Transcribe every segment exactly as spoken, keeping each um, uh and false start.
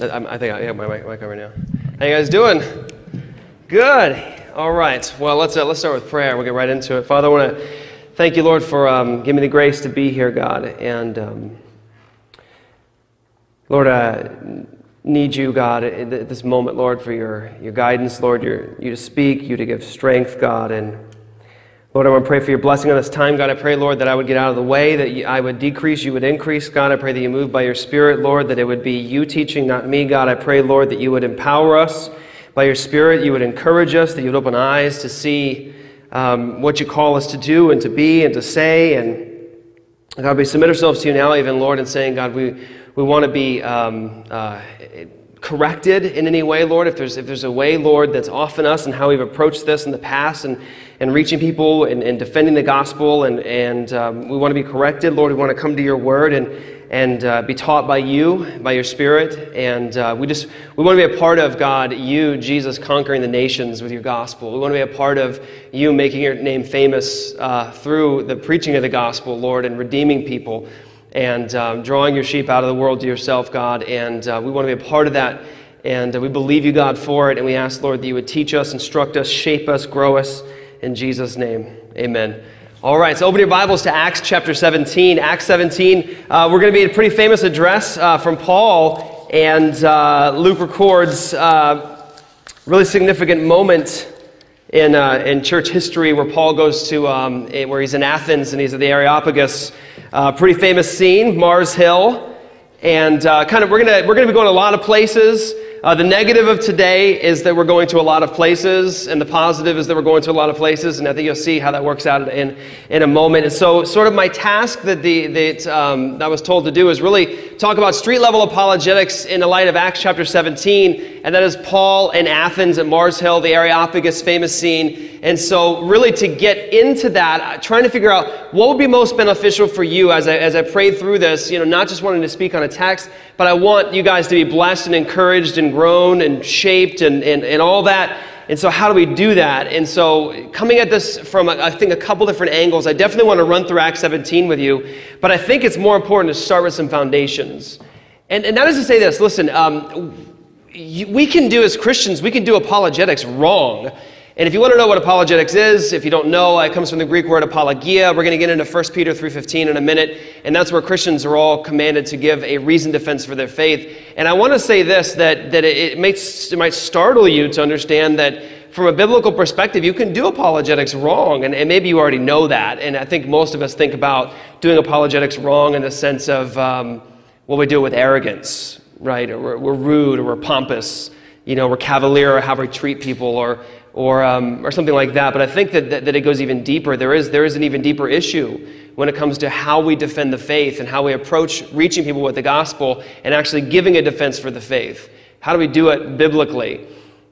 I'm, I think I have my mic right now. How you guys doing? Good. All right. Well, let's uh, let's start with prayer. We'll get right into it. Father, I want to thank you, Lord, for um, giving me the grace to be here, God. And um, Lord, I need you, God, at this moment, Lord, for your your guidance, Lord, your you to speak, you to give strength, God, and Lord, I want to pray for your blessing on this time, God. I pray, Lord, that I would get out of the way, that you, I would decrease, you would increase, God. I pray that you move by your Spirit, Lord, that it would be you teaching, not me, God. I pray, Lord, that you would empower us by your Spirit, you would encourage us, that you would open eyes to see um, what you call us to do and to be and to say. And God, we submit ourselves to you now, even, Lord, and saying, God, we, we want to be um, uh, corrected in any way, Lord. If there's, if there's a way, Lord, that's off in us and how we've approached this in the past and and reaching people and, and defending the gospel, and, and um, we want to be corrected, Lord. We want to come to your word and, and uh, be taught by you, by your Spirit, and uh, we just, we want to be a part of, God, you, Jesus, conquering the nations with your gospel. We want to be a part of you making your name famous uh, through the preaching of the gospel, Lord, and redeeming people, and um, drawing your sheep out of the world to yourself, God, and uh, we want to be a part of that, and uh, we believe you, God, for it, and we ask, Lord, that you would teach us, instruct us, shape us, grow us, in Jesus' name, amen. All right, so open your Bibles to Acts chapter seventeen. Acts seventeen, uh, we're going to be at a pretty famous address uh, from Paul, and uh, Luke records a uh, really significant moment in, uh, in church history where Paul goes to, um, where he's in Athens and he's at the Areopagus. Uh, pretty famous scene, Mars Hill, and uh, kind of, we're going to, we're going to be going to a lot of places. Uh, the negative of today is that we're going to a lot of places, and the positive is that we're going to a lot of places, and I think you'll see how that works out in, in a moment. And so sort of my task that, the, that um, I was told to do is really talk about street-level apologetics in the light of Acts chapter seventeen, and that is Paul in Athens at Mars Hill, the Areopagus famous scene. And so really to get into that, trying to figure out what would be most beneficial for you as I, as I prayed through this, you know, not just wanting to speak on a text, but I want you guys to be blessed and encouraged and grown and shaped and, and, and all that. And so how do we do that? And so coming at this from, I think, a couple different angles, I definitely want to run through Acts seventeen with you, but I think it's more important to start with some foundations. And, and that is to say this, listen, um, you, we can do as Christians, we can do apologetics wrong. And if you want to know what apologetics is, if you don't know, it comes from the Greek word apologia. We're going to get into First Peter three fifteen in a minute, and that's where Christians are all commanded to give a reasoned defense for their faith. And I want to say this, that, that it, makes, it might startle you to understand that from a biblical perspective, you can do apologetics wrong, and, and maybe you already know that. And I think most of us think about doing apologetics wrong in the sense of, um, well, we do it with arrogance, right? Or we're, we're rude, or we're pompous, you know, we're cavalier, or how we treat people, or... Or, um, or something like that, but I think that, that, that it goes even deeper. There is, there is an even deeper issue when it comes to how we defend the faith and how we approach reaching people with the gospel and actually giving a defense for the faith. How do we do it biblically?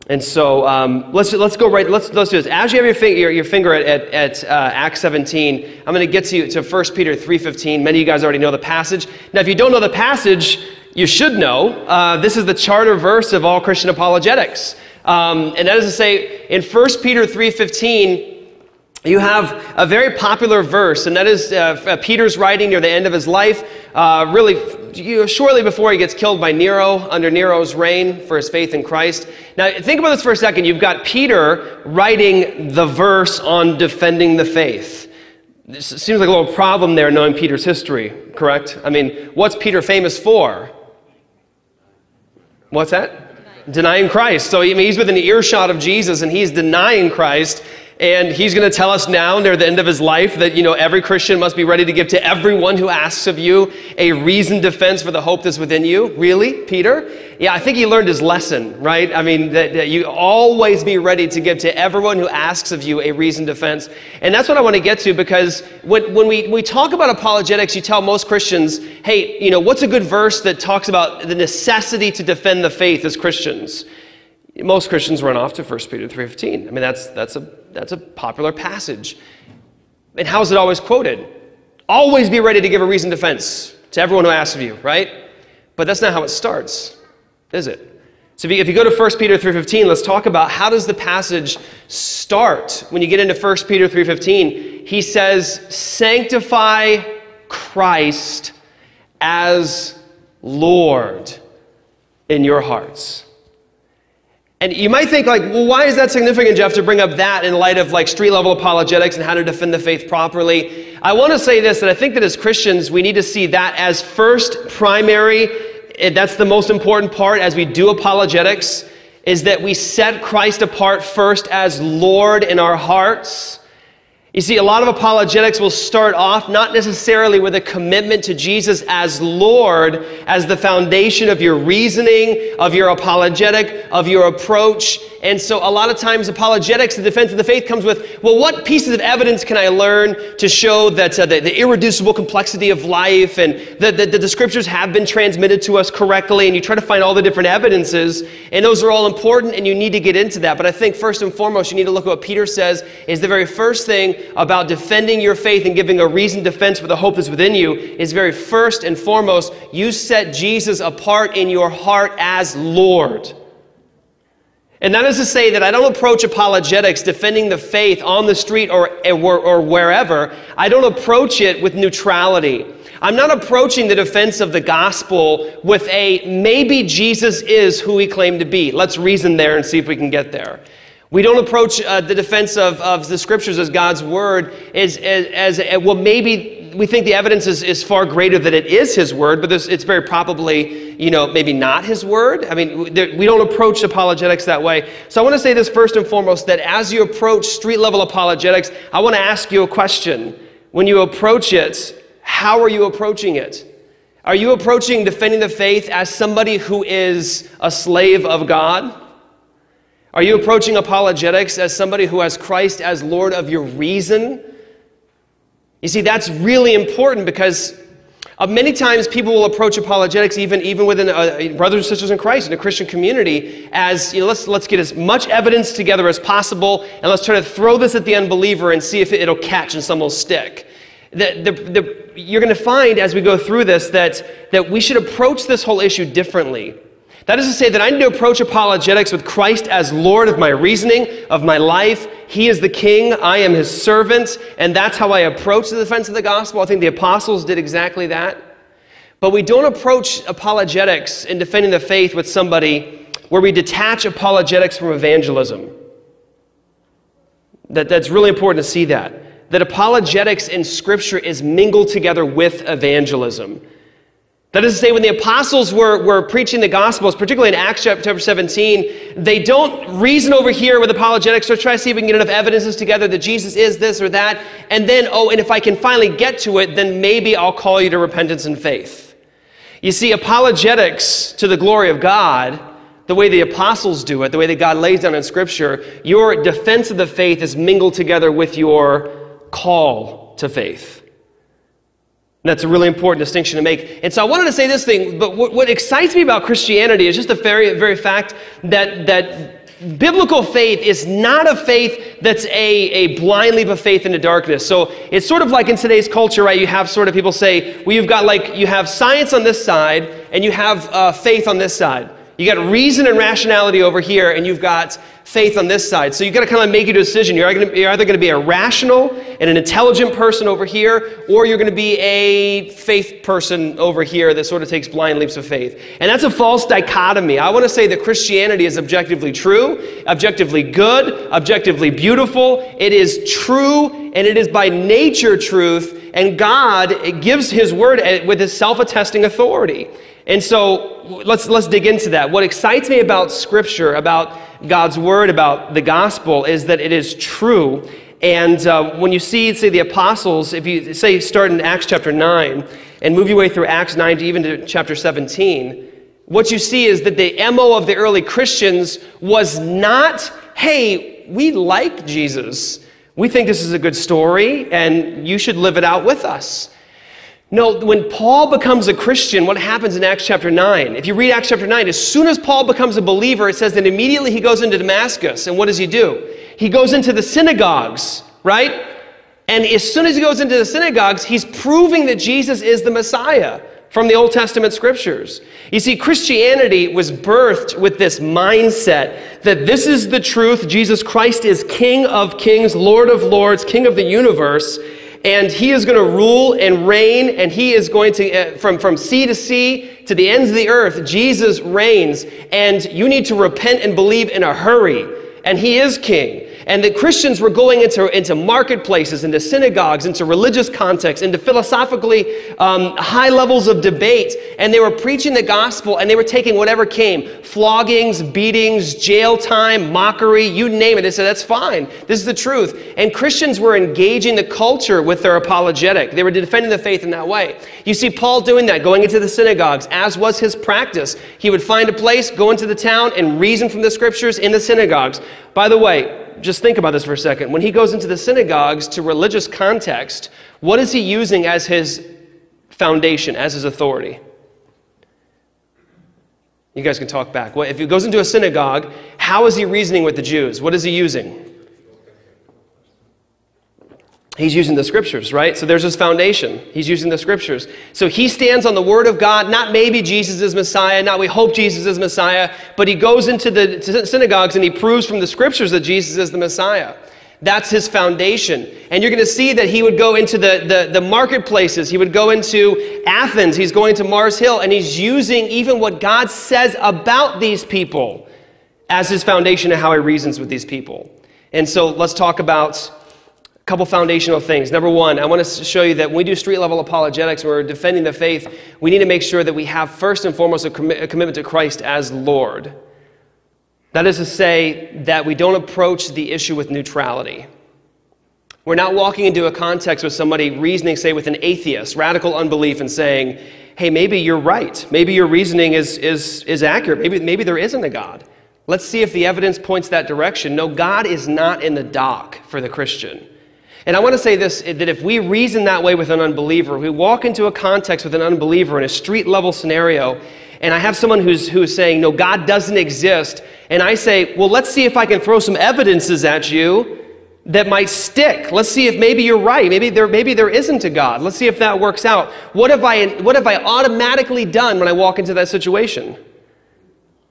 And so um, let's, let's go right, let's, let's do this. As you have your, fi your, your finger at, at, at uh, Acts seventeen, I'm gonna get to you to First Peter three fifteen. Many of you guys already know the passage. Now, if you don't know the passage, you should know. Uh, this is the charter verse of all Christian apologetics. Um, and that is to say, in First Peter three fifteen, you have a very popular verse, and that is uh, Peter's writing near the end of his life, uh, really you know, shortly before he gets killed by Nero, under Nero's reign for his faith in Christ. Now, think about this for a second. You've got Peter writing the verse on defending the faith. This seems like a little problem there, knowing Peter's history, correct? I mean, what's Peter famous for? What's that? Denying Christ. So I mean, he's within the earshot of Jesus, and he's denying Christ, and he's going to tell us now near the end of his life that, you know, every Christian must be ready to give to everyone who asks of you a reasoned defense for the hope that's within you. Really, Peter? Yeah, I think he learned his lesson, right? I mean, that, that you always be ready to give to everyone who asks of you a reasoned defense. And that's what I want to get to, because when, when we, we talk about apologetics, you tell most Christians, hey, you know, what's a good verse that talks about the necessity to defend the faith as Christians? Most Christians run off to First Peter three fifteen. I mean, that's, that's a That's a popular passage. And how is it always quoted? Always be ready to give a reasoned defense to everyone who asks of you, right? But that's not how it starts, is it? So if you, if you go to First Peter three fifteen, let's talk about how does the passage start. When you get into First Peter three fifteen, he says, sanctify Christ as Lord. in your hearts. And you might think, like, well, why is that significant, Jeff, to bring up that in light of, like, street-level apologetics and how to defend the faith properly? I want to say this, that I think that as Christians, we need to see that as first primary, that's the most important part as we do apologetics, is that we set Christ apart first as Lord in our hearts. You see, a lot of apologetics will start off not necessarily with a commitment to Jesus as Lord, as the foundation of your reasoning, of your apologetic, of your approach. And so a lot of times apologetics, the defense of the faith, comes with, well, what pieces of evidence can I learn to show that uh, the, the irreducible complexity of life and that the, the scriptures have been transmitted to us correctly? And you try to find all the different evidences, and those are all important, and you need to get into that. But I think first and foremost, you need to look at what Peter says is the very first thing about defending your faith and giving a reasoned defense for the hope that's within you is very first and foremost, you set Jesus apart in your heart as Lord. And that is to say that I don't approach apologetics, defending the faith on the street or, or, or wherever. I don't approach it with neutrality. I'm not approaching the defense of the gospel with a maybe Jesus is who he claimed to be. Let's reason there and see if we can get there. We don't approach uh, the defense of, of the scriptures as God's word as, as, as, well, maybe we think the evidence is, is far greater that it is his word, but this, it's very probably, you know, maybe not his word. I mean, there, we don't approach apologetics that way. So I want to say this first and foremost, that as you approach street-level apologetics, I want to ask you a question. When you approach it, how are you approaching it? Are you approaching defending the faith as somebody who is a slave of God? Are you approaching apologetics as somebody who has Christ as Lord of your reason? You see, that's really important because uh, many times people will approach apologetics, even, even within uh, brothers and sisters in Christ, in a Christian community, as, you know, let's, let's get as much evidence together as possible, and let's try to throw this at the unbeliever and see if it'll catch and some will stick. The, the, the, you're going to find as we go through this that, that we should approach this whole issue differently. That is to say that I need to approach apologetics with Christ as Lord of my reasoning, of my life. He is the King, I am his servant, and that's how I approach the defense of the gospel. I think the apostles did exactly that. But we don't approach apologetics in defending the faith with somebody where we detach apologetics from evangelism. That, that's really important to see that. That apologetics in Scripture is mingled together with evangelism. That is to say, when the apostles were, were preaching the Gospels, particularly in Acts chapter seventeen, they don't reason over here with apologetics or try to see if we can get enough evidences together that Jesus is this or that, and then, oh, and if I can finally get to it, then maybe I'll call you to repentance and faith. You see, apologetics to the glory of God, the way the apostles do it, the way that God lays down in Scripture, your defense of the faith is mingled together with your call to faith. And that's a really important distinction to make. And so I wanted to say this thing, but what, what excites me about Christianity is just the very, very fact that, that biblical faith is not a faith that's a, a blind leap of faith into darkness. So it's sort of like in today's culture, right? You have sort of people say, well, you've got like, you have science on this side and you have uh, faith on this side. You got reason and rationality over here, and you've got faith on this side. So you've got to kind of make your decision. You're either going to be a rational and an intelligent person over here, or you're going to be a faith person over here that sort of takes blind leaps of faith. And that's a false dichotomy. I want to say that Christianity is objectively true, objectively good, objectively beautiful. It is true, and it is by nature truth, and God gives his word with his self-attesting authority. And so let's, let's dig into that. What excites me about Scripture, about God's Word, about the gospel, is that it is true. And uh, when you see, say, the apostles, if you say start in Acts chapter nine and move your way through Acts nine to even to chapter seventeen, what you see is that the M O of the early Christians was not, hey, we like Jesus. We think this is a good story, and you should live it out with us. No, when Paul becomes a Christian, what happens in Acts chapter nine? If you read Acts chapter nine, as soon as Paul becomes a believer, it says that immediately he goes into Damascus. And what does he do? He goes into the synagogues, right? And as soon as he goes into the synagogues, he's proving that Jesus is the Messiah from the Old Testament scriptures. You see, Christianity was birthed with this mindset that this is the truth. Jesus Christ is King of kings, Lord of lords, King of the universe. and he is going to rule and reign, and he is going to, uh, from, from sea to sea to the ends of the earth, Jesus reigns, and you need to repent and believe in a hurry, and he is king. And the Christians were going into, into marketplaces, into synagogues, into religious contexts, into philosophically um, high levels of debate, and they were preaching the gospel, and they were taking whatever came, floggings, beatings, jail time, mockery, you name it. They said, that's fine. This is the truth. And Christians were engaging the culture with their apologetic. They were defending the faith in that way. You see Paul doing that, going into the synagogues, as was his practice. He would find a place, go into the town, and reason from the scriptures in the synagogues. By the way, just think about this for a second. When he goes into the synagogues to religious context, what is he using as his foundation, as his authority? You guys can talk back. Well, if he goes into a synagogue, how is he reasoning with the Jews? What is he using? He's using the scriptures, right? So there's his foundation. He's using the scriptures. So he stands on the word of God, not maybe Jesus is Messiah, not we hope Jesus is Messiah, but he goes into the synagogues and he proves from the scriptures that Jesus is the Messiah. That's his foundation. And you're going to see that he would go into the, the, the marketplaces. He would go into Athens. He's going to Mars Hill, and he's using even what God says about these people as his foundation and how he reasons with these people. And so let's talk about couple foundational things. Number one, I want to show you that when we do street-level apologetics, when we're defending the faith, we need to make sure that we have first and foremost a, com a commitment to Christ as Lord. That is to say that we don't approach the issue with neutrality. We're not walking into a context with somebody reasoning, say, with an atheist, radical unbelief, and saying, hey, maybe you're right. Maybe your reasoning is, is, is accurate. Maybe, maybe there isn't a God. Let's see if the evidence points that direction. No, God is not in the dock for the Christian. And I want to say this, that if we reason that way with an unbeliever, we walk into a context with an unbeliever in a street-level scenario, and I have someone who's, who's saying, no, God doesn't exist, and I say, well, let's see if I can throw some evidences at you that might stick. Let's see if maybe you're right. Maybe there, maybe there isn't a God. Let's see if that works out. What have I, what have I automatically done when I walk into that situation?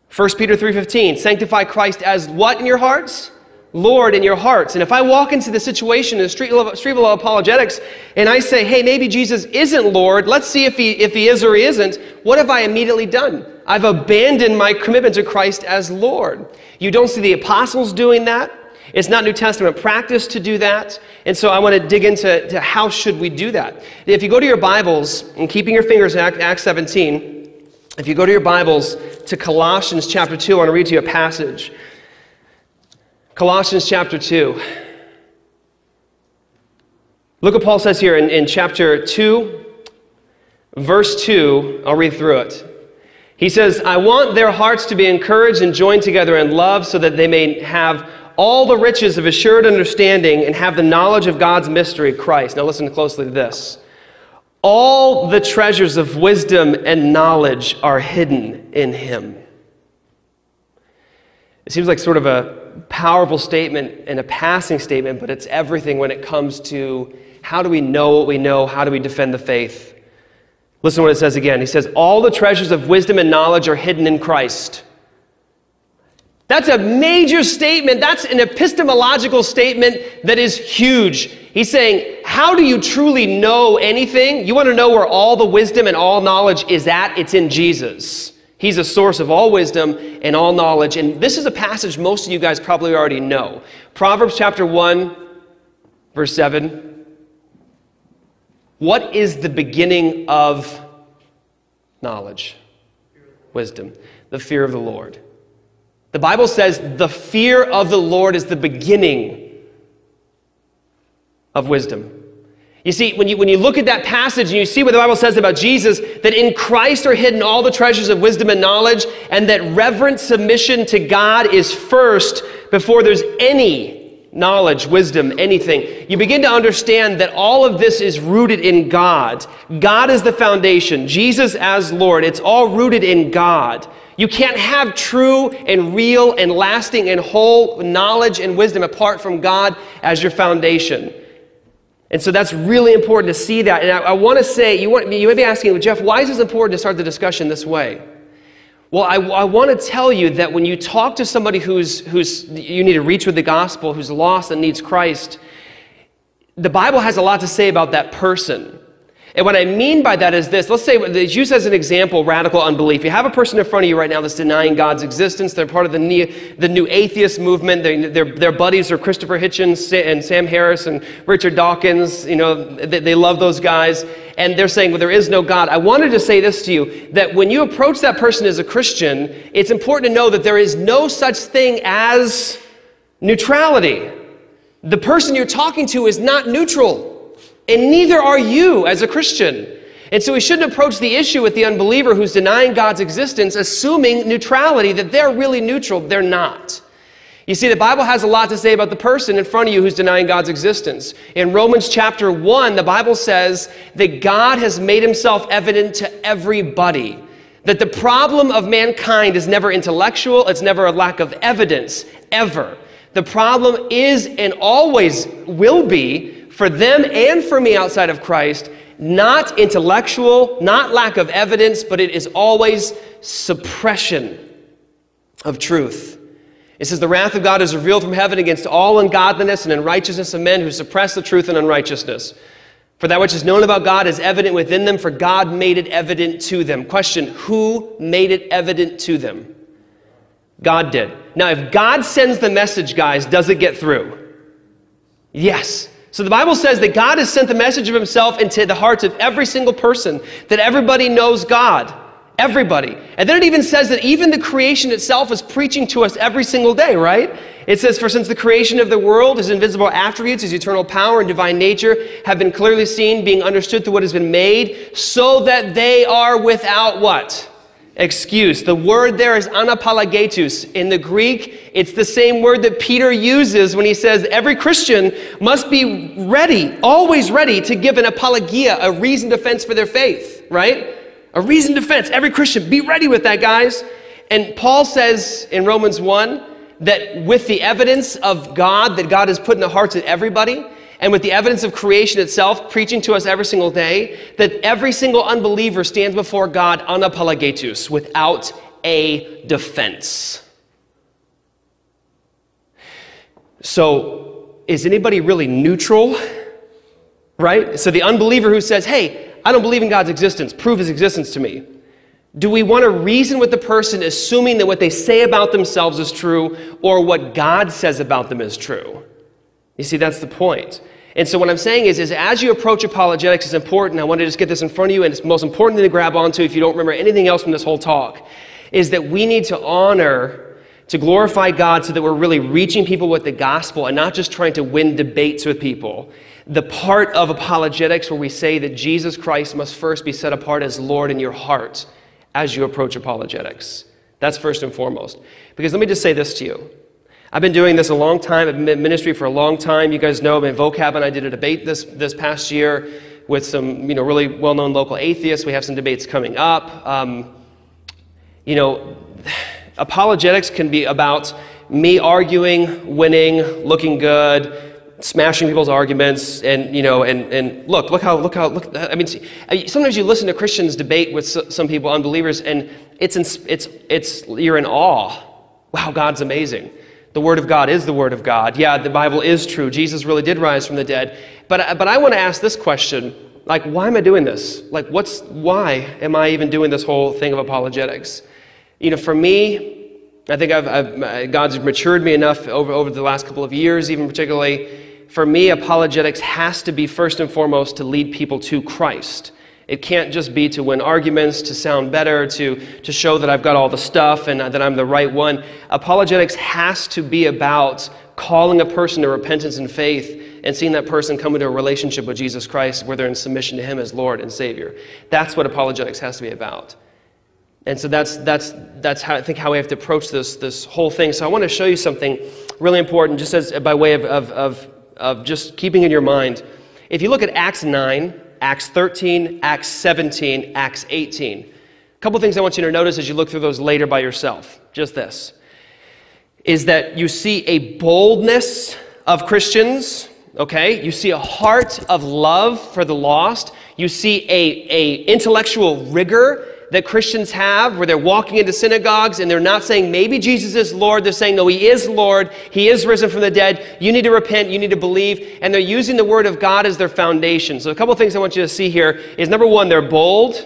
First Peter three fifteen, sanctify Christ as what in your hearts? Lord in your hearts. And if I walk into the situation in street-level apologetics and I say, hey, maybe Jesus isn't Lord, let's see if he, if he is or he isn't, what have I immediately done? I've abandoned my commitment to Christ as Lord. You don't see the apostles doing that. It's not New Testament practice to do that. And so I want to dig into to how should we do that. If you go to your Bibles, and keeping your fingers in Acts seventeen, if you go to your Bibles to Colossians chapter two, I want to read to you a passage. Colossians chapter two. Look what Paul says here in, in chapter two, verse two. I'll read through it. He says, I want their hearts to be encouraged and joined together in love so that they may have all the riches of assured understanding and have the knowledge of God's mystery, Christ. Now listen closely to this. All the treasures of wisdom and knowledge are hidden in him. It seems like sort of a powerful statement and a passing statement, but it's everything when it comes to how do we know what we know, how do we defend the faith. Listen to what it says again. He says, all the treasures of wisdom and knowledge are hidden in Christ. That's a major statement. That's an epistemological statement that is huge. He's saying, how do you truly know anything? You want to know where all the wisdom and all knowledge is at? It's in Jesus. He's a source of all wisdom and all knowledge. And this is a passage most of you guys probably already know. Proverbs chapter one, verse seven. What is the beginning of knowledge? Wisdom. The fear of the Lord. The Bible says the fear of the Lord is the beginning of wisdom. You see, when you, when you look at that passage and you see what the Bible says about Jesus, that in Christ are hidden all the treasures of wisdom and knowledge, and that reverent submission to God is first before there's any knowledge, wisdom, anything. You begin to understand that all of this is rooted in God. God is the foundation. Jesus as Lord. It's all rooted in God. You can't have true and real and lasting and whole knowledge and wisdom apart from God as your foundation. And so that's really important to see that. And I, I want to say, you, want, you may be asking, well, Jeff, why is this important to start the discussion this way? Well, I, I want to tell you that when you talk to somebody who's, who's you need to reach with the gospel, who's lost and needs Christ, the Bible has a lot to say about that person. And what I mean by that is this. Let's say, let's use as an example radical unbelief. You have a person in front of you right now that's denying God's existence. They're part of the new, the new atheist movement. They, their, their buddies are Christopher Hitchens and Sam Harris and Richard Dawkins. You know, they, they love those guys. And they're saying, well, there is no God. I wanted to say this to you, that when you approach that person as a Christian, it's important to know that there is no such thing as neutrality. The person you're talking to is not neutral. And neither are you as a Christian. And so we shouldn't approach the issue with the unbeliever who's denying God's existence, assuming neutrality, that they're really neutral. They're not. You see, the Bible has a lot to say about the person in front of you who's denying God's existence. In Romans chapter one, the Bible says that God has made himself evident to everybody. That the problem of mankind is never intellectual. It's never a lack of evidence, ever. The problem is and always will be, for them and for me outside of Christ, not intellectual, not lack of evidence, but it is always suppression of truth. It says, the wrath of God is revealed from heaven against all ungodliness and unrighteousness of men who suppress the truth and unrighteousness. For that which is known about God is evident within them, for God made it evident to them. Question, who made it evident to them? God did. Now, if God sends the message, guys, does it get through? Yes. So the Bible says that God has sent the message of himself into the hearts of every single person, that everybody knows God, everybody. And then it even says that even the creation itself is preaching to us every single day, right? It says, for since the creation of the world, his invisible attributes, his eternal power and divine nature have been clearly seen, being understood through what has been made, so that they are without what? Excuse. The word there is anapologetus. In the Greek, it's the same word that Peter uses when he says every Christian must be ready, always ready to give an apologia, a reasoned defense for their faith, right? A reasoned defense. Every Christian, be ready with that, guys. And Paul says in Romans one that with the evidence of God, that God has put in the hearts of everybody, and with the evidence of creation itself preaching to us every single day, that every single unbeliever stands before God unapologetus, without a defense. So is anybody really neutral, right? So the unbeliever who says, hey, I don't believe in God's existence, prove his existence to me. Do we want to reason with the person assuming that what they say about themselves is true or what God says about them is true? You see, that's the point. And so what I'm saying is, is as you approach apologetics, it's important. I want to just get this in front of you, and it's the most important thing to grab onto if you don't remember anything else from this whole talk, is that we need to honor, to glorify God so that we're really reaching people with the gospel and not just trying to win debates with people. The part of apologetics where we say that Jesus Christ must first be set apart as Lord in your heart as you approach apologetics. That's first and foremost. Because let me just say this to you. I've been doing this a long time. I've been in ministry for a long time. You guys know, I mean, Vocab and I did a debate this, this past year with some, you know, really well-known local atheists. We have some debates coming up. Um, you know, apologetics can be about me arguing, winning, looking good, smashing people's arguments, and, you know, and, and look, look how, look how, look, I mean, sometimes you listen to Christians debate with some people, unbelievers, and it's, it's, it's, you're in awe. Wow, God's amazing. The Word of God is the Word of God. Yeah, the Bible is true. Jesus really did rise from the dead. But, but I want to ask this question, like, why am I doing this? Like, what's, why am I even doing this whole thing of apologetics? You know, for me, I think I've, I've, God's matured me enough over, over the last couple of years, even particularly. For me, apologetics has to be first and foremost to lead people to Christ. It can't just be to win arguments, to sound better, to, to show that I've got all the stuff and that I'm the right one. Apologetics has to be about calling a person to repentance and faith and seeing that person come into a relationship with Jesus Christ where they're in submission to him as Lord and Savior. That's what apologetics has to be about. And so that's, that's, that's how I think how we have to approach this, this whole thing. So I want to show you something really important just as by way of, of, of, of just keeping in your mind. If you look at Acts nine, Acts thirteen, Acts seventeen, Acts eighteen. A couple things I want you to notice as you look through those later by yourself, just this, is that you see a boldness of Christians, okay? You see a heart of love for the lost. You see a, a intellectual rigor that Christians have where they're walking into synagogues and they're not saying, maybe Jesus is Lord. They're saying, no, he is Lord. He is risen from the dead. You need to repent. You need to believe. And they're using the word of God as their foundation. So a couple of things I want you to see here is, number one, they're bold,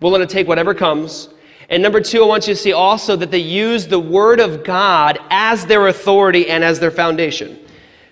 willing to take whatever comes. And number two, I want you to see also that they use the word of God as their authority and as their foundation.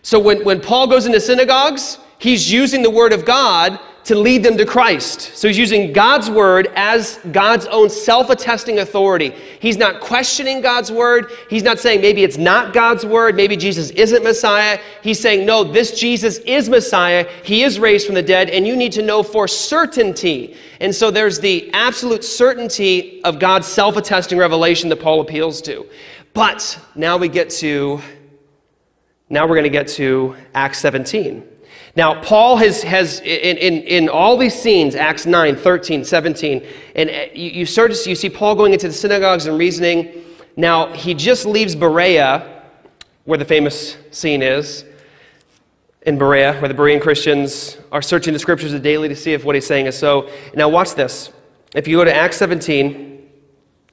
So when, when Paul goes into synagogues, he's using the word of God to lead them to Christ. So he's using God's word as God's own self-attesting authority. He's not questioning God's word. He's not saying maybe it's not God's word. Maybe Jesus isn't Messiah. He's saying, no, this Jesus is Messiah. He is raised from the dead, and you need to know for certainty. And so there's the absolute certainty of God's self-attesting revelation that Paul appeals to. But now we get to, now we're going to get to Acts seventeen. Now, Paul has, has in, in, in all these scenes, Acts nine, thirteen, seventeen, and you, you start to see, you see Paul going into the synagogues and reasoning. Now, he just leaves Berea, where the famous scene is, in Berea, where the Berean Christians are searching the scriptures daily to see if what he's saying is so. Now, watch this. If you go to Acts seventeen,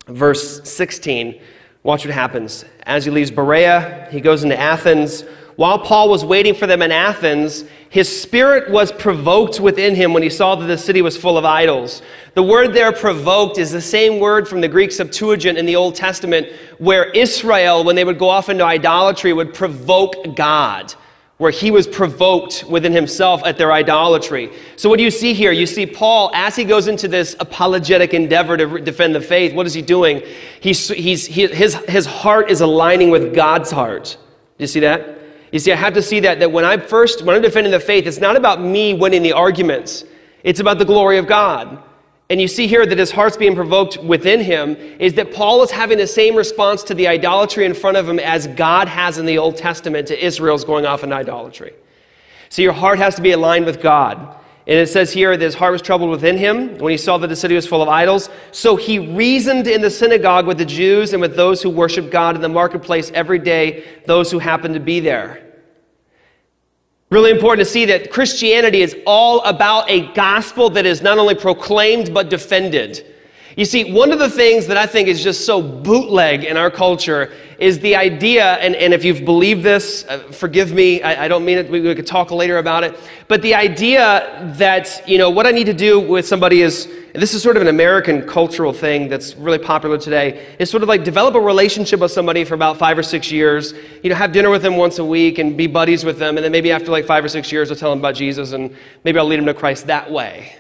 verse sixteen, watch what happens. As he leaves Berea, he goes into Athens. While Paul was waiting for them in Athens, his spirit was provoked within him when he saw that the city was full of idols. The word there, provoked, is the same word from the Greek Septuagint in the Old Testament, where Israel, when they would go off into idolatry, would provoke God, where he was provoked within himself at their idolatry. So what do you see here? You see Paul, as he goes into this apologetic endeavor to defend the faith, what is he doing? He's, he's, he, his, his heart is aligning with God's heart. Do you see that? You see, I have to see that, that when I first, when I'm defending the faith, it's not about me winning the arguments. It's about the glory of God. And you see here that his heart's being provoked within him is that Paul is having the same response to the idolatry in front of him as God has in the Old Testament to Israel's going off in idolatry. So your heart has to be aligned with God. And it says here that his heart was troubled within him when he saw that the city was full of idols. So he reasoned in the synagogue with the Jews and with those who worship God in the marketplace every day, those who happened to be there. Really important to see that Christianity is all about a gospel that is not only proclaimed but defended. You see, one of the things that I think is just so bootleg in our culture is the idea, and, and if you've believed this, uh, forgive me, I, I don't mean it, we, we could talk later about it, but the idea that, you know, what I need to do with somebody is, and this is sort of an American cultural thing that's really popular today, is sort of like develop a relationship with somebody for about five or six years, you know, have dinner with them once a week and be buddies with them, and then maybe after like five or six years I'll tell them about Jesus and maybe I'll lead them to Christ that way.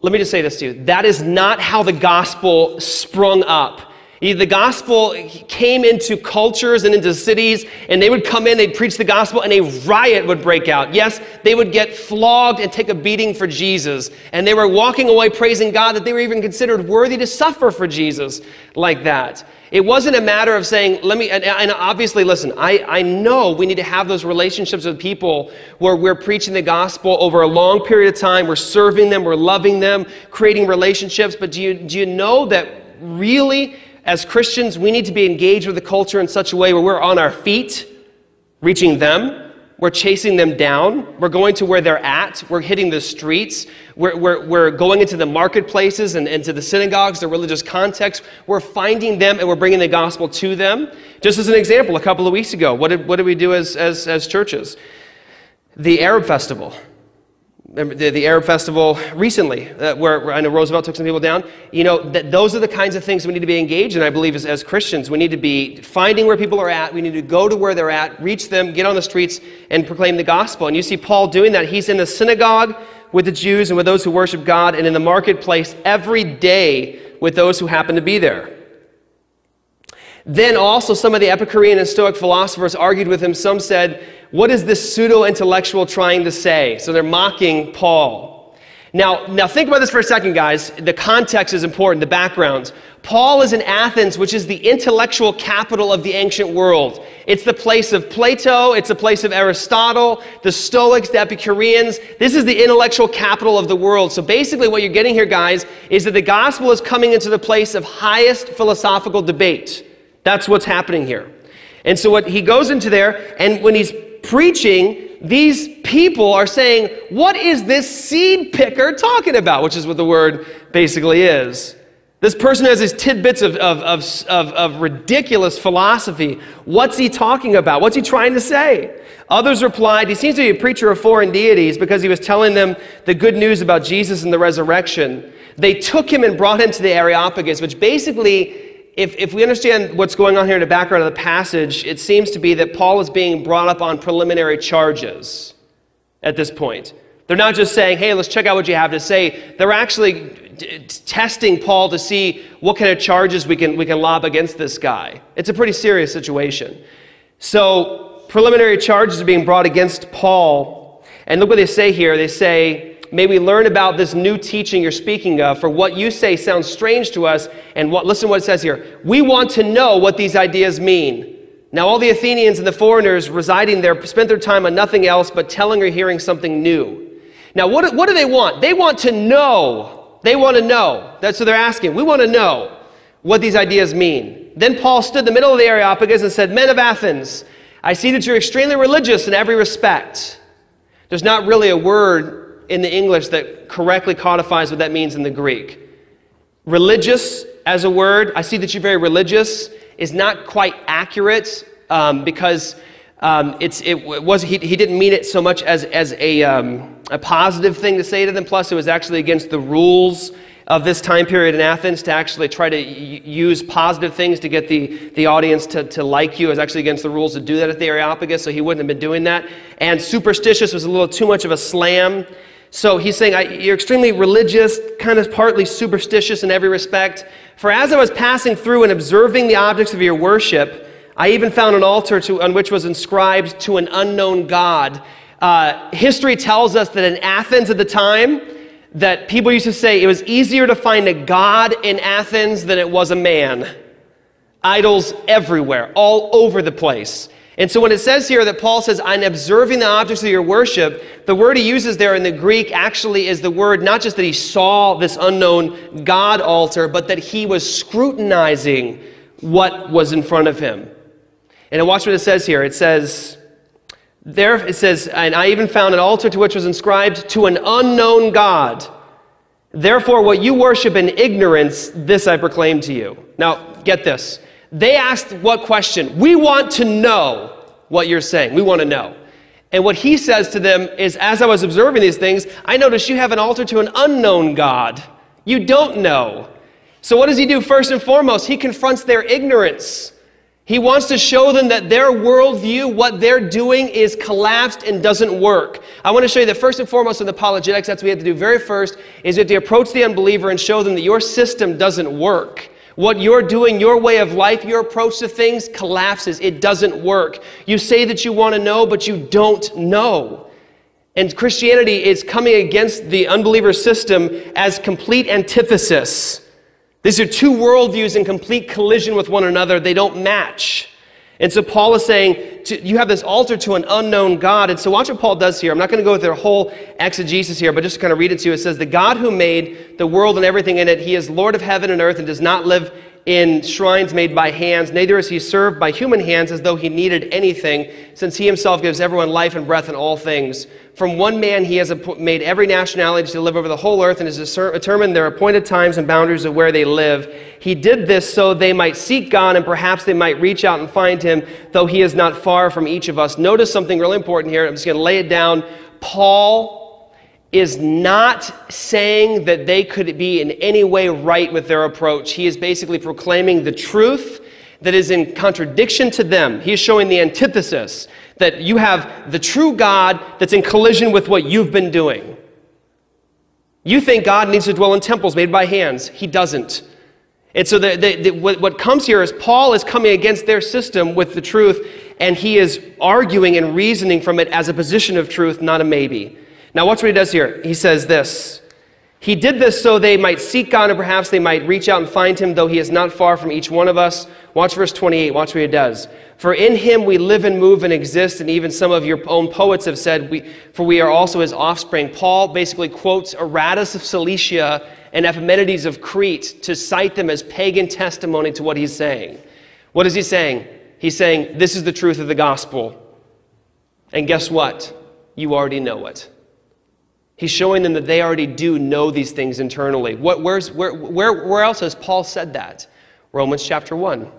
Let me just say this to you. That is not how the gospel sprung up. The gospel came into cultures and into cities, and they would come in, they'd preach the gospel, and a riot would break out. Yes, they would get flogged and take a beating for Jesus, and they were walking away praising God that they were even considered worthy to suffer for Jesus like that. It wasn't a matter of saying, let me, and, and obviously, listen, I, I know we need to have those relationships with people where we're preaching the gospel over a long period of time, we're serving them, we're loving them, creating relationships, but do you, do you know that really, as Christians, we need to be engaged with the culture in such a way where we're on our feet, reaching them. We're chasing them down. We're going to where they're at. We're hitting the streets. We're, we're, we're going into the marketplaces and into the synagogues, the religious context. We're finding them and we're bringing the gospel to them. Just as an example, a couple of weeks ago, what did, what did we do as, as, as churches? The Arab Festival. The, the Arab Festival recently, uh, where, where I know Roosevelt took some people down. You know, that those are the kinds of things we need to be engaged in, I believe, as, as Christians. We need to be finding where people are at. We need to go to where they're at, reach them, get on the streets, and proclaim the gospel. And you see Paul doing that. He's in the synagogue with the Jews and with those who worship God, and in the marketplace every day with those who happen to be there. Then also some of the Epicurean and Stoic philosophers argued with him. Some said, what is this pseudo-intellectual trying to say? So they're mocking Paul. Now, now think about this for a second, guys. The context is important, the background. Paul is in Athens, which is the intellectual capital of the ancient world. It's the place of Plato. It's the place of Aristotle, the Stoics, the Epicureans. This is the intellectual capital of the world. So basically what you're getting here, guys, is that the gospel is coming into the place of highest philosophical debate. That's what's happening here. And so what he goes into there, and when he's preaching, these people are saying, what is this seed picker talking about? Which is what the word basically is. This person has these tidbits of, of, of, of, of ridiculous philosophy. What's he talking about? What's he trying to say? Others replied, he seems to be a preacher of foreign deities because he was telling them the good news about Jesus and the resurrection. They took him and brought him to the Areopagus, which basically, if, if we understand what's going on here in the background of the passage, it seems to be that Paul is being brought up on preliminary charges at this point. They're not just saying, hey, let's check out what you have to say. They're actually testing Paul to see what kind of charges we can, we can lob against this guy. It's a pretty serious situation. So preliminary charges are being brought against Paul. And look what they say here. They say, may we learn about this new teaching you're speaking of, for what you say sounds strange to us. And what, listen to what it says here. We want to know what these ideas mean. Now all the Athenians and the foreigners residing there spent their time on nothing else but telling or hearing something new. Now what, what do they want? They want to know. They want to know. That's what they're asking. We want to know what these ideas mean. Then Paul stood in the middle of the Areopagus and said, men of Athens, I see that you're extremely religious in every respect. There's not really a word in the English that correctly codifies what that means in the Greek. Religious as a word, I see that you're very religious, is not quite accurate um, because um, it's, it was, he, he didn't mean it so much as, as a... Um, a positive thing to say to them, plus it was actually against the rules of this time period in Athens to actually try to use positive things to get the, the audience to, to like you. It was actually against the rules to do that at the Areopagus, so he wouldn't have been doing that. And superstitious was a little too much of a slam. So he's saying, I, you're extremely religious, kind of partly superstitious in every respect. For as I was passing through and observing the objects of your worship, I even found an altar to, on which was inscribed to an unknown god. Uh, history tells us that in Athens at the time, that people used to say it was easier to find a god in Athens than it was a man. Idols everywhere, all over the place. And so when it says here that Paul says, I'm observing the objects of your worship, the word he uses there in the Greek actually is the word, not just that he saw this unknown god altar, but that he was scrutinizing what was in front of him. And watch what it says here. It says... There it says, and I even found an altar to which was inscribed to an unknown God. Therefore, what you worship in ignorance, this I proclaim to you. Now, get this. They asked what question? We want to know what you're saying. We want to know. And what he says to them is, as I was observing these things, I noticed you have an altar to an unknown God. You don't know. So what does he do first and foremost? He confronts their ignorance. He wants to show them that their worldview, what they're doing, is collapsed and doesn't work. I want to show you that first and foremost in apologetics, that's what we have to do very first, is you have to approach the unbeliever and show them that your system doesn't work. What you're doing, your way of life, your approach to things collapses. It doesn't work. You say that you want to know, but you don't know. And Christianity is coming against the unbeliever system as complete antithesis. These are two worldviews in complete collision with one another. They don't match. And so Paul is saying, you have this altar to an unknown God. And so watch what Paul does here. I'm not going to go through their whole exegesis here, but just to kind of read it to you. It says, the God who made the world and everything in it, he is Lord of heaven and earth and does not live in shrines made by hands. Neither is he served by human hands as though he needed anything, since he himself gives everyone life and breath and all things. From one man he has made every nationality to live over the whole earth and has determined their appointed times and boundaries of where they live. He did this so they might seek God and perhaps they might reach out and find him, though he is not far from each of us. Notice something really important here. I'm just going to lay it down. Paul is not saying that they could be in any way right with their approach. He is basically proclaiming the truth that is in contradiction to them. He is showing the antithesis, that you have the true God that's in collision with what you've been doing. You think God needs to dwell in temples made by hands. He doesn't. And so the, the, the, what, what comes here is Paul is coming against their system with the truth, and he is arguing and reasoning from it as a position of truth, not a maybe. Now watch what he does here. He says this. He did this so they might seek God, and perhaps they might reach out and find him, though he is not far from each one of us. Watch verse twenty-eight. Watch what he does. For in him we live and move and exist, and even some of your own poets have said, we, for we are also his offspring. Paul basically quotes Aratus of Cilicia and Epimenides of Crete to cite them as pagan testimony to what he's saying. What is he saying? He's saying, this is the truth of the gospel. And guess what? you already know it. He's showing them that they already do know these things internally. What, where's, where, where, where else has Paul said that? Romans chapter one.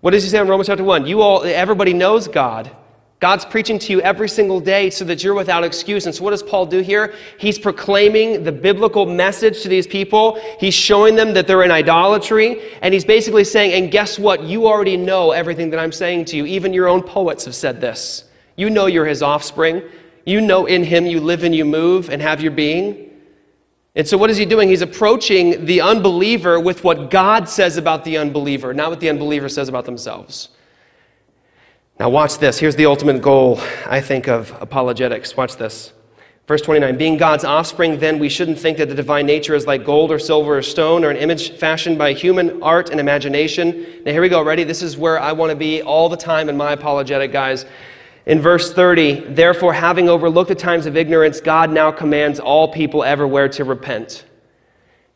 What does he say in Romans chapter one? You all, everybody knows God. God's preaching to you every single day so that you're without excuse. And so what does Paul do here? He's proclaiming the biblical message to these people. He's showing them that they're in idolatry. And he's basically saying, and guess what? You already know everything that I'm saying to you. Even your own poets have said this. You know you're his offspring. You know in him you live and you move and have your being. And so what is he doing? He's approaching the unbeliever with what God says about the unbeliever, not what the unbeliever says about themselves. Now watch this. Here's the ultimate goal, I think, of apologetics. Watch this. Verse twenty-nine, being God's offspring, then we shouldn't think that the divine nature is like gold or silver or stone or an image fashioned by human art and imagination. Now here we go. Ready? This is where I want to be all the time in my apologetic, guys. In verse thirty, therefore, having overlooked the times of ignorance, God now commands all people everywhere to repent.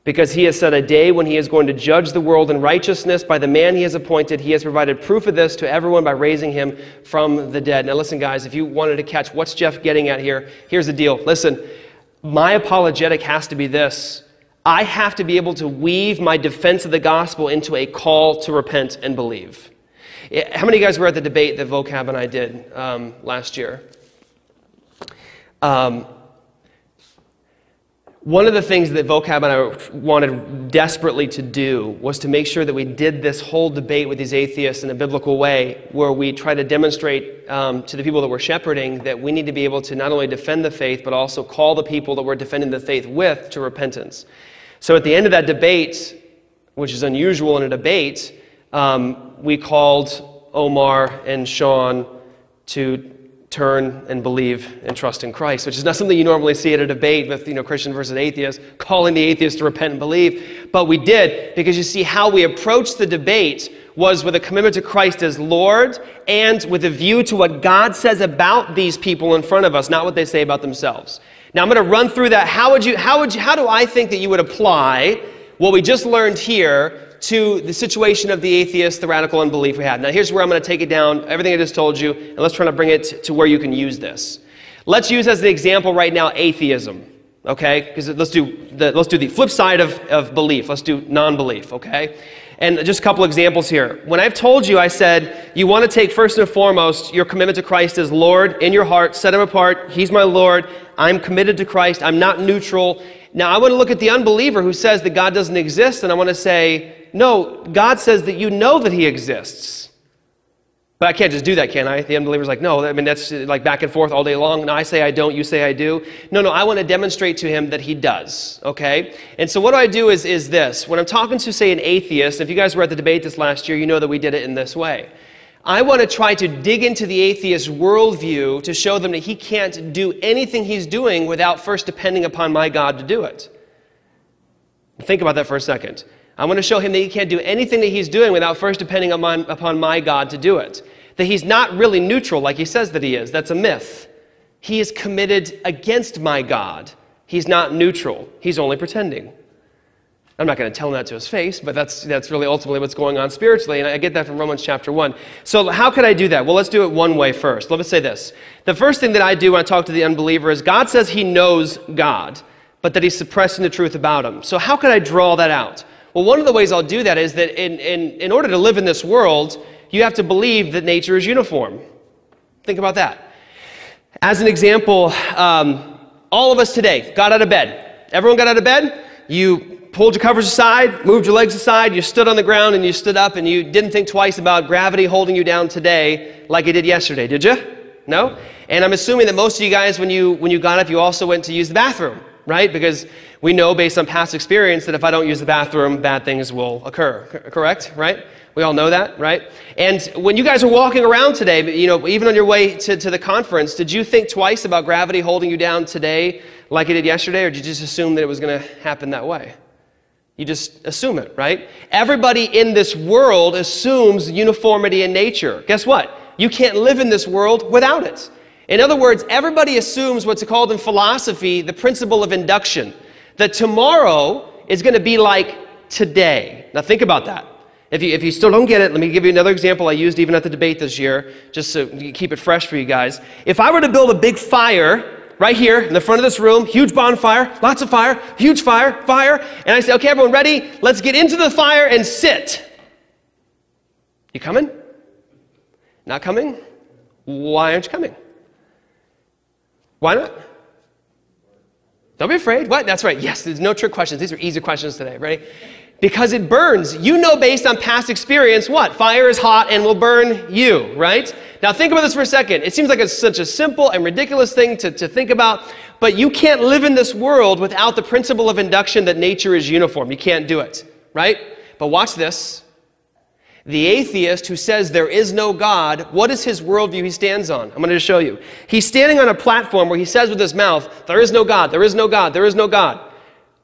Because he has set a day when he is going to judge the world in righteousness by the man he has appointed. He has provided proof of this to everyone by raising him from the dead. Now listen, guys, if you wanted to catch what's Jeff getting at here, here's the deal. Listen, my apologetic has to be this. I have to be able to weave my defense of the gospel into a call to repent and believe. How many of you guys were at the debate that Vocab and I did um, last year? Um... One of the things that Vocab and I wanted desperately to do was to make sure that we did this whole debate with these atheists in a biblical way, where we try to demonstrate um, to the people that we're shepherding that we need to be able to not only defend the faith, but also call the people that we're defending the faith with to repentance. So at the end of that debate, which is unusual in a debate, um, we called Omar and Sean to turn and believe and trust in Christ, which is not something you normally see at a debate with, you know, Christian versus atheist, calling the atheist to repent and believe. But we did, because you see how we approached the debate was with a commitment to Christ as Lord and with a view to what God says about these people in front of us, not what they say about themselves. Now I'm going to run through that. How would you, how would you, how do I think that you would apply what we just learned here to the situation of the atheist, the radical unbelief we had? Now here's where I'm going to take it down, everything I just told you, and let's try to bring it to where you can use this. Let's use as an example right now atheism, okay? Because let's do the, let's do the flip side of, of belief. Let's do non-belief, okay? And just a couple examples here. When I've told you, I said, you want to take first and foremost your commitment to Christ as Lord in your heart, set him apart, he's my Lord, I'm committed to Christ, I'm not neutral. Now I want to look at the unbeliever who says that God doesn't exist, and I want to say, no, God says that you know that he exists. But I can't just do that, can I? The unbeliever's like, no, I mean, that's like back and forth all day long. No, I say I don't, you say I do. No, no, I want to demonstrate to him that he does, okay? And so what I do is, is this. When I'm talking to, say, an atheist, if you guys were at the debate this last year, you know that we did it in this way. I want to try to dig into the atheist worldview to show them that he can't do anything he's doing without first depending upon my God to do it. Think about that for a second. I want to show him that he can't do anything that he's doing without first depending upon, upon my God to do it. That he's not really neutral like he says that he is. That's a myth. He is committed against my God. He's not neutral. He's only pretending. I'm not going to tell him that to his face, but that's, that's really ultimately what's going on spiritually, and I get that from Romans chapter one. So how could I do that? Well, let's do it one way first. Let me say this. The first thing that I do when I talk to the unbeliever is God says he knows God, but that he's suppressing the truth about him. So how could I draw that out? Well, one of the ways I'll do that is that in, in, in order to live in this world, you have to believe that nature is uniform. Think about that. As an example, um, all of us today got out of bed. Everyone got out of bed. You pulled your covers aside, moved your legs aside, you stood on the ground and you stood up and you didn't think twice about gravity holding you down today like you did yesterday, did you? No? And I'm assuming that most of you guys, when you, when you got up, you also went to use the bathroom, right? Because we know based on past experience that if I don't use the bathroom, bad things will occur, correct? Right? We all know that, right? And when you guys are walking around today, you know, even on your way to, to the conference, did you think twice about gravity holding you down today like you did yesterday, or did you just assume that it was going to happen that way? You just assume it, right? Everybody in this world assumes uniformity in nature. Guess what? You can't live in this world without it. In other words, everybody assumes what's called in philosophy the principle of induction, that tomorrow is going to be like today. Now think about that. If you, if you still don't get it, let me give you another example I used even at the debate this year, just so you keep it fresh for you guys. If I were to build a big fire right here in the front of this room, huge bonfire, lots of fire, huge fire, fire, and I say, okay, everyone ready? Let's get into the fire and sit. You coming? Not coming? Why aren't you coming? Why not? Don't be afraid. What? That's right. Yes, there's no trick questions. These are easy questions today. Ready? Because it burns. You know, based on past experience, what? Fire is hot and will burn you, right? Now think about this for a second. It seems like it's such a simple and ridiculous thing to, to think about, but you can't live in this world without the principle of induction that nature is uniform. You can't do it, right? But watch this. The atheist who says there is no God, what is his worldview he stands on? I'm going to show you. He's standing on a platform where he says with his mouth, there is no God, there is no God, there is no God.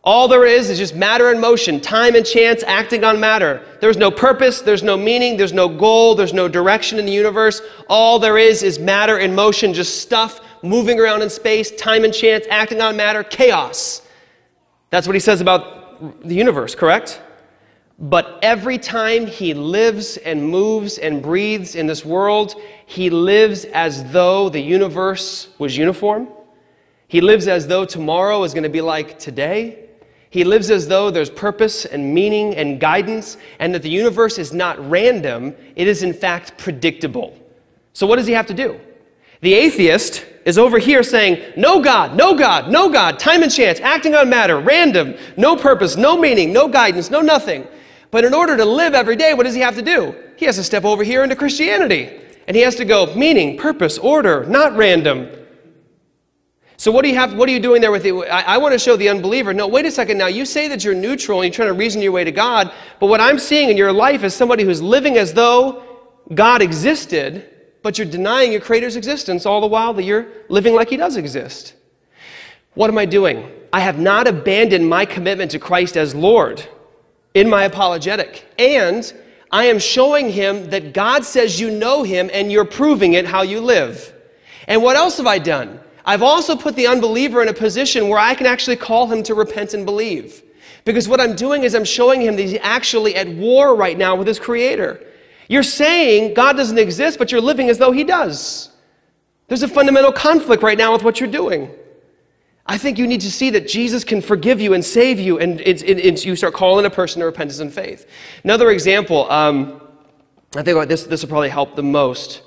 All there is is just matter and motion, time and chance acting on matter. There's no purpose, there's no meaning, there's no goal, there's no direction in the universe. All there is is matter and motion, just stuff moving around in space, time and chance acting on matter, chaos. That's what he says about the universe, correct? But every time he lives and moves and breathes in this world, he lives as though the universe was uniform. He lives as though tomorrow is going to be like today. He lives as though there's purpose and meaning and guidance, and that the universe is not random. It is, in fact, predictable. So what does he have to do? The atheist is over here saying, no God, no God, no God, time and chance, acting on matter, random, no purpose, no meaning, no guidance, no nothing. But in order to live every day, what does he have to do? He has to step over here into Christianity. And he has to go, meaning, purpose, order, not random. So what do you have, what are you doing there with the, I, I want to show the unbeliever, no, wait a second now, you say that you're neutral and you're trying to reason your way to God, but what I'm seeing in your life is somebody who's living as though God existed, but you're denying your Creator's existence all the while that you're living like He does exist. What am I doing? I have not abandoned my commitment to Christ as Lord in my apologetic. And I am showing him that God says you know him and you're proving it how you live. And what else have I done? I've also put the unbeliever in a position where I can actually call him to repent and believe. Because what I'm doing is I'm showing him that he's actually at war right now with his Creator. You're saying God doesn't exist, but you're living as though He does. There's a fundamental conflict right now with what you're doing. I think you need to see that Jesus can forgive you and save you, and it's, it, it's, you start calling a person to repentance and faith. Another example, um, I think this, this will probably help the most.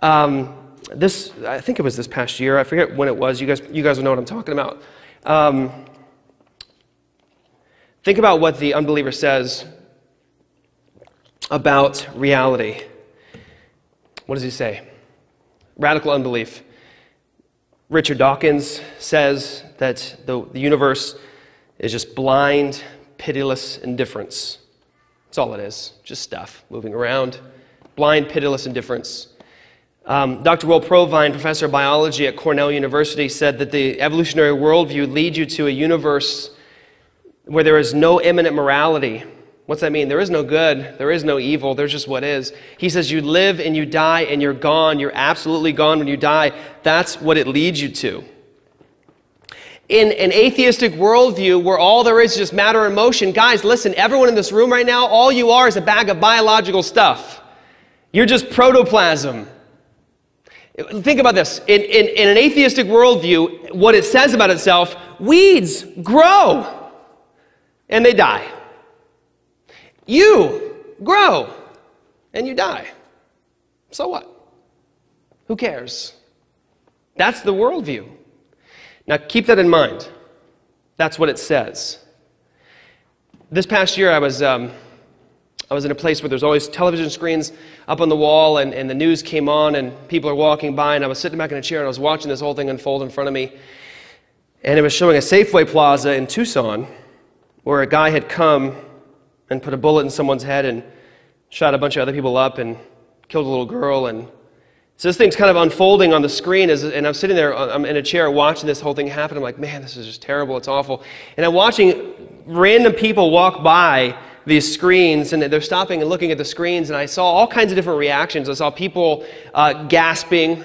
Um, this, I think it was this past year. I forget when it was. You guys, you guys will know what I'm talking about. Um, think about what the unbeliever says about reality. What does he say? Radical unbelief. Richard Dawkins says that the, the universe is just blind, pitiless indifference. That's all it is, just stuff moving around. Blind, pitiless indifference. Um, Doctor Will Provine, professor of biology at Cornell University, said that the evolutionary worldview leads you to a universe where there is no immanent morality. What's that mean? There is no good. There is no evil. There's just what is. He says you live and you die and you're gone. You're absolutely gone when you die. That's what it leads you to. In an atheistic worldview where all there is is just matter and motion, guys, listen, everyone in this room right now, all you are is a bag of biological stuff. You're just protoplasm. Think about this. In, in, in an atheistic worldview, what it says about itself, weeds grow and they die. You grow and you die. So what? Who cares? That's the worldview. Now keep that in mind. That's what it says. This past year I was, um, I was in a place where there's always television screens up on the wall and, and the news came on and people are walking by and I was sitting back in a chair and I was watching this whole thing unfold in front of me. And it was showing a Safeway plaza in Tucson where a guy had come and put a bullet in someone's head and shot a bunch of other people up and killed a little girl. And so this thing's kind of unfolding on the screen, as, and I'm sitting there, I'm in a chair watching this whole thing happen. I'm like, man, this is just terrible, it's awful. And I'm watching random people walk by these screens, and they're stopping and looking at the screens, and I saw all kinds of different reactions. I saw people uh, gasping.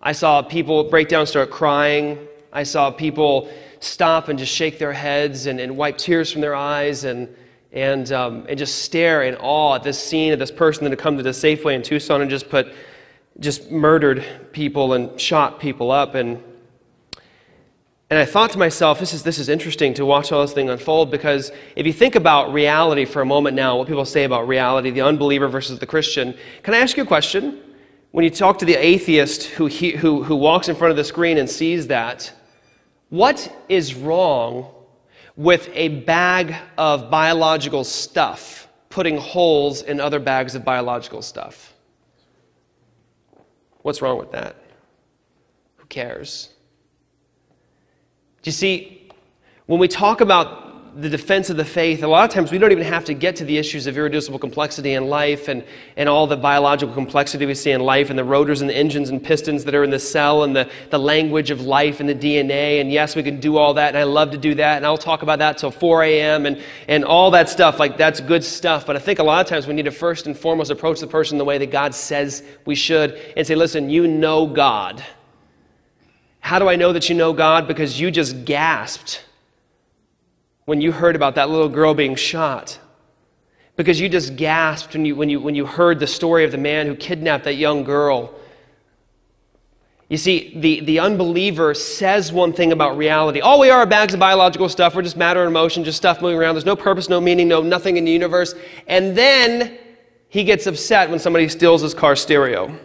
I saw people break down and start crying. I saw people stop and just shake their heads and, and wipe tears from their eyes, and and um, and just stare in awe at this scene of this person that had come to the Safeway in Tucson and just put, just murdered people and shot people up. And and I thought to myself, this is this is interesting to watch all this thing unfold, because if you think about reality for a moment now, what people say about reality, the unbeliever versus the Christian, can I ask you a question? When you talk to the atheist who, he, who, who walks in front of the screen and sees that, what is wrong with a bag of biological stuff putting holes in other bags of biological stuff? What's wrong with that? Who cares? You see, when we talk about the defense of the faith, a lot of times we don't even have to get to the issues of irreducible complexity in life and, and all the biological complexity we see in life and the rotors and the engines and pistons that are in the cell and the, the language of life and the D N A. And yes, we can do all that, and I love to do that, and I'll talk about that till four A M and, and all that stuff. Like, that's good stuff. But I think a lot of times we need to first and foremost approach the person the way that God says we should and say, listen, you know God. How do I know that you know God? Because you just gasped when you heard about that little girl being shot. Because you just gasped when you, when you, when you heard the story of the man who kidnapped that young girl. You see, the, the unbeliever says one thing about reality. All we are are bags of biological stuff. We're just matter and emotion, just stuff moving around. There's no purpose, no meaning, no nothing in the universe. And then he gets upset when somebody steals his car stereo.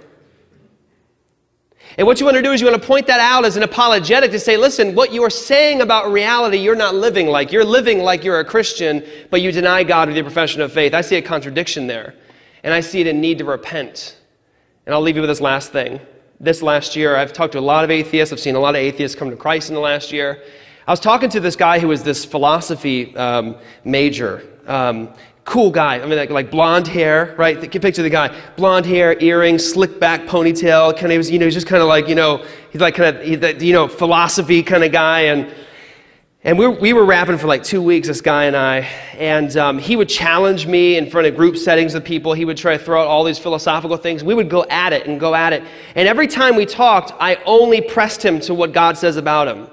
And what you want to do is you want to point that out as an apologetic to say, listen, what you are saying about reality, you're not living like. You're living like you're a Christian, but you deny God with your profession of faith. I see a contradiction there, and I see it in need to repent. And I'll leave you with this last thing. This last year, I've talked to a lot of atheists. I've seen a lot of atheists come to Christ in the last year. I was talking to this guy who was this philosophy um, major, um, cool guy. I mean, like, like blonde hair, right? The, picture the guy, blonde hair, earrings, slick back ponytail. Kind of was, you know, he's just kind of like, you know, he's like kind of, he's like, you know, philosophy kind of guy. And and we were, we were rapping for like two weeks, this guy and I. And um, he would challenge me in front of group settings of people. He would try to throw out all these philosophical things. We would go at it and go at it. And every time we talked, I only pressed him to what God says about him.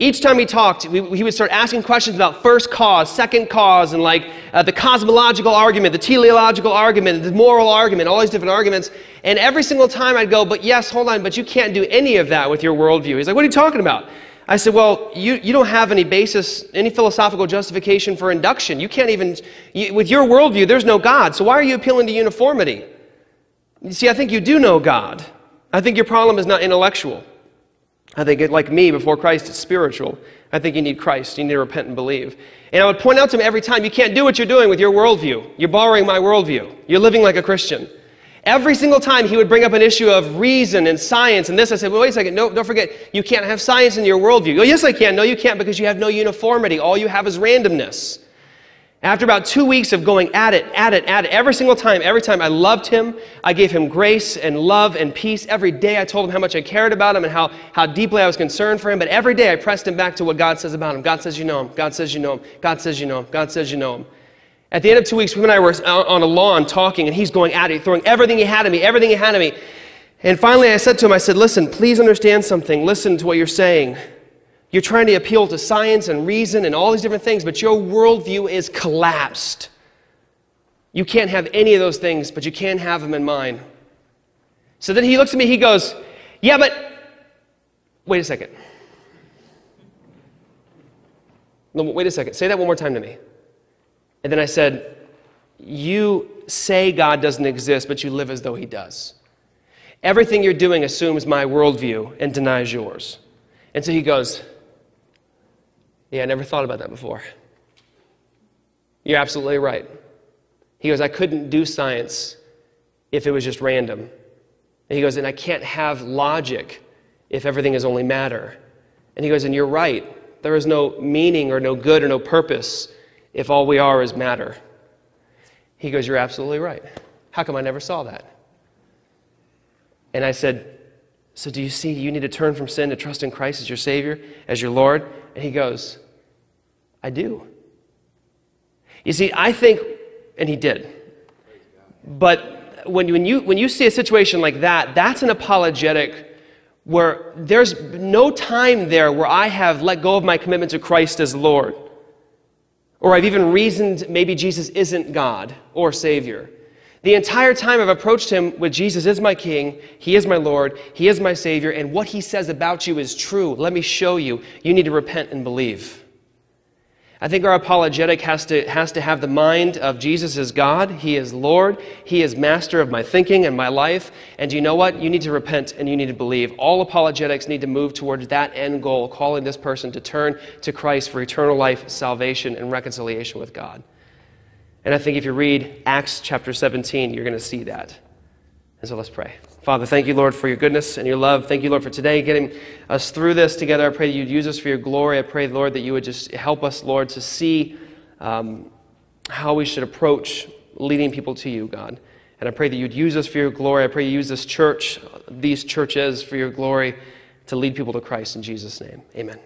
Each time he talked, he would start asking questions about first cause, second cause, and like uh, the cosmological argument, the teleological argument, the moral argument, all these different arguments. And every single time I'd go, but yes, hold on, but you can't do any of that with your worldview. He's like, what are you talking about? I said, well, you, you don't have any basis, any philosophical justification for induction. You can't even, you, with your worldview, there's no God. So why are you appealing to uniformity? You see, I think you do know God. I think your problem is not intellectual. I think, like me, before Christ, it's spiritual. I think you need Christ. You need to repent and believe. And I would point out to him every time, you can't do what you're doing with your worldview. You're borrowing my worldview. You're living like a Christian. Every single time he would bring up an issue of reason and science and this, I said, well, wait a second, no, don't forget, you can't have science in your worldview. Oh, yes, I can. No, you can't, because you have no uniformity. All you have is randomness. After about two weeks of going at it, at it, at it, every single time, every time I loved him, I gave him grace and love and peace. Every day I told him how much I cared about him and how, how deeply I was concerned for him. But every day I pressed him back to what God says about him. God says you know him. God says you know him. God says you know him. God says you know him. At the end of two weeks, we and I were on a lawn talking, and he's going at it, throwing everything he had at me, everything he had at me. And finally I said to him, I said, listen, please understand something. Listen to what you're saying. You're trying to appeal to science and reason and all these different things, but your worldview is collapsed. You can't have any of those things, but you can have them in mind. So then he looks at me, he goes, yeah, but wait a second. No, wait a second. Say that one more time to me. And then I said, you say God doesn't exist, but you live as though he does. Everything you're doing assumes my worldview and denies yours. And so he goes, yeah, I never thought about that before. You're absolutely right. He goes, I couldn't do science if it was just random. And he goes, and I can't have logic if everything is only matter. And he goes, and you're right. There is no meaning or no good or no purpose if all we are is matter. He goes, you're absolutely right. How come I never saw that? And I said, so do you see, you need to turn from sin to trust in Christ as your Savior, as your Lord? And he goes, I do. You see, I think, and he did. But when, when, you, when you see a situation like that, that's an apologetic where there's no time there where I have let go of my commitment to Christ as Lord. Or I've even reasoned maybe Jesus isn't God or Savior. The entire time I've approached him with Jesus is my King, he is my Lord, he is my Savior, and what he says about you is true. Let me show you. You need to repent and believe. I think our apologetic has to, has to have the mind of Jesus is God, he is Lord, he is master of my thinking and my life, and you know what? You need to repent and you need to believe. All apologetics need to move towards that end goal, calling this person to turn to Christ for eternal life, salvation, and reconciliation with God. And I think if you read Acts chapter seventeen, you're going to see that. And so let's pray. Father, thank you, Lord, for your goodness and your love. Thank you, Lord, for today, getting us through this together. I pray that you'd use us for your glory. I pray, Lord, that you would just help us, Lord, to see um, how we should approach leading people to you, God. And I pray that you'd use us for your glory. I pray you use this church, these churches, for your glory to lead people to Christ in Jesus' name. Amen.